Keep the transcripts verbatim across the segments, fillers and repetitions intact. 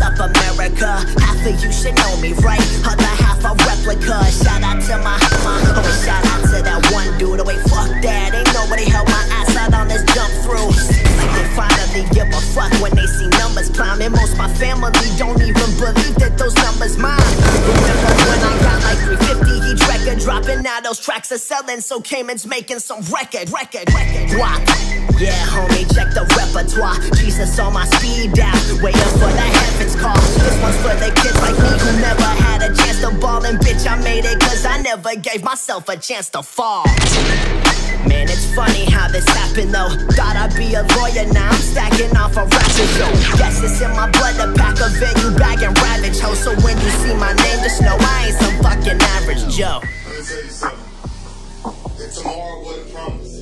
What's up, America? Half of you should know me, right? Other half a replica. Shout out to my mama. Oh, shout out to that one dude. Oh, wait, fuck that. Ain't nobody held my ass out on this jump through. Like they finally give a fuck when they see numbers climbing. Most my family don't even believe that those numbers mine. Remember when I got like three fifty each record, dropping out those tracks are selling, so Cayman's making some record, record, record, rock. Yeah, homie, check the repertoire. Jesus on my speed down, waiting for the heaven's call. This one's for the kids like me who never had a chance to ball. And bitch, I made it cause I never gave myself a chance to fall. Man, it's funny how this happened though. Thought I'd be a lawyer, now I'm stacking off a rapper show. Guess it's in my blood, a pack of venue bag and ravage ho. So when you see my name, just know I ain't some fucking average Joe. Let me tell you something. If tomorrow were to promise,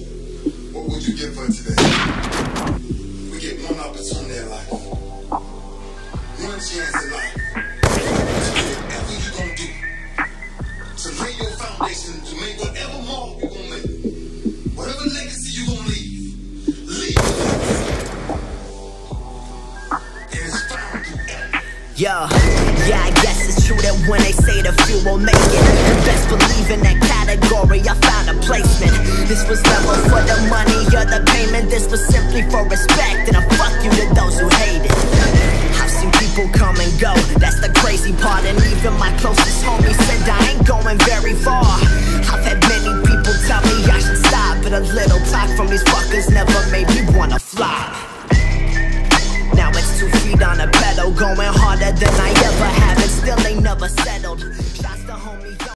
what would you give her today? We get one opportunity in life, one chance in life. Whatever you gonna do to lay your foundation, to make whatever mark you gonna make, whatever legacy you gonna leave, leave your legacy. And it's found through everything. Yeah, yeah, I guess it's true that when they say the few won't make it, you best believe in that category I found a placement. This was never for the money or the payment. This was simply for respect, and I fuck you to those who hate it. I've seen people come and go, that's the crazy part. And even my closest homies said I ain't going very far. I've had many people tell me I should stop, but a little talk from these fuckers never made me wanna fly. Now it's two feet on a pedal, going harder than I ever have, and still ain't never settled. Shots to homie.